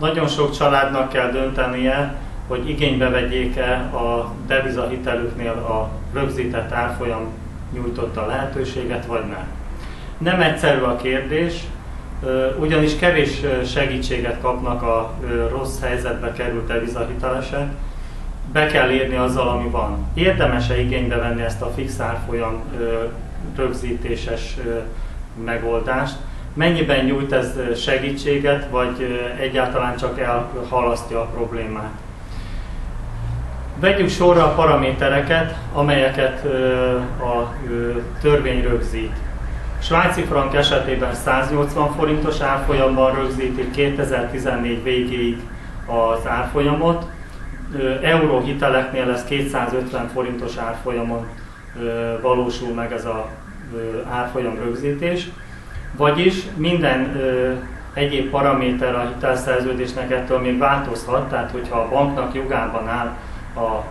Nagyon sok családnak kell döntenie, hogy igénybe vegyék-e a devizahitelüknél a rögzített árfolyam nyújtotta lehetőséget, vagy nem. Nem egyszerű a kérdés, ugyanis kevés segítséget kapnak a rossz helyzetbe került devizahitelesek. Be kell érni azzal, ami van. Érdemes-e igénybe venni ezt a fix árfolyam rögzítéses megoldást? Mennyiben nyújt ez segítséget, vagy egyáltalán csak elhalasztja a problémát? Vegyük sorra a paramétereket, amelyeket a törvény rögzít. Svájci frank esetében 180 forintos árfolyamban rögzítik 2014 végéig az árfolyamot, euró hiteleknél ez 250 forintos árfolyamon valósul meg ez az árfolyam rögzítés, vagyis minden egyéb paraméter a hitelszerződésnek ettől még változhat, tehát hogyha a banknak jogában áll a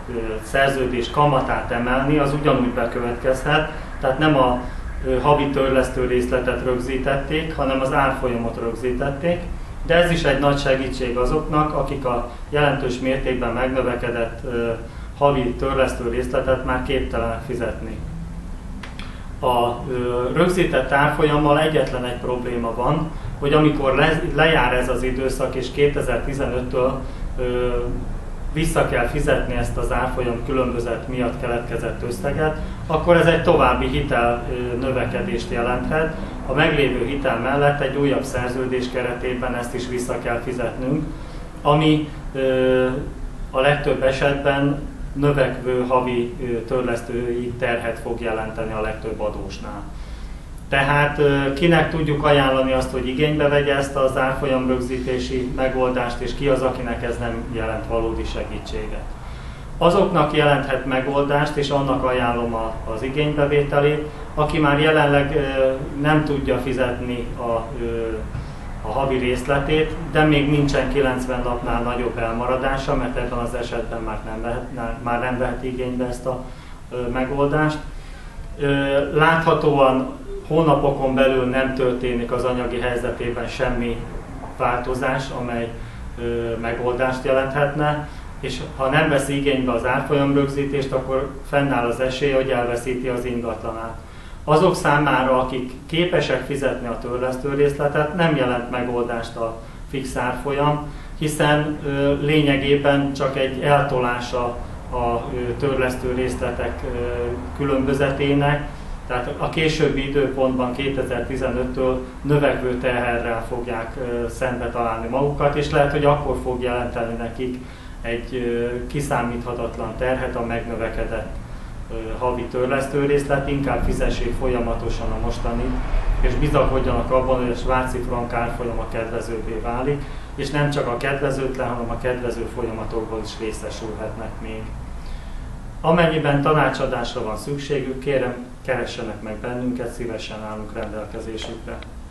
szerződés kamatát emelni, az ugyanúgy bekövetkezhet, tehát nem a havi törlesztő részletet rögzítették, hanem az árfolyamot rögzítették, de ez is egy nagy segítség azoknak, akik a jelentős mértékben megnövekedett havi törlesztő részletet már képtelenek fizetni. A rögzített árfolyammal egyetlen egy probléma van, hogy amikor lejár ez az időszak és 2015-től vissza kell fizetni ezt az árfolyam különbözet miatt keletkezett összeget, akkor ez egy további hitel növekedést jelenthet. A meglévő hitel mellett egy újabb szerződés keretében ezt is vissza kell fizetnünk, ami a legtöbb esetben növekvő havi törlesztői terhet fog jelenteni a legtöbb adósnál. Tehát kinek tudjuk ajánlani azt, hogy igénybe vegye ezt az árfolyam rögzítési megoldást, és ki az, akinek ez nem jelent valódi segítséget. Azoknak jelenthet megoldást, és annak ajánlom az igénybevételét, aki már jelenleg nem tudja fizetni a havi részletét, de még nincsen 90 napnál nagyobb elmaradása, mert ebben az esetben már nem vehet igénybe ezt a megoldást. Láthatóan hónapokon belül nem történik az anyagi helyzetében semmi változás, amely megoldást jelenthetne, és ha nem veszi igénybe az árfolyamrögzítést, akkor fennáll az esély, hogy elveszíti az ingatlanát. Azok számára, akik képesek fizetni a törlesztő részletet, nem jelent megoldást a fix árfolyam, hiszen lényegében csak egy eltolása a törlesztő részletek különbözetének, tehát a későbbi időpontban 2015-től növekvő teherrel fogják szembe találni magukat, és lehet, hogy akkor fog jelenteni nekik egy kiszámíthatatlan terhet a megnövekedett havi törlesztő részlet, inkább fizessék folyamatosan a mostanit, és bizakodjanak abban, hogy a svájci frank árfolyama kedvezőbbé válik, és nem csak a kedvezőtlen, hanem a kedvező folyamatokból is részesülhetnek még. Amennyiben tanácsadásra van szükségük, kérem, keressenek meg bennünket, szívesen állunk rendelkezésükre.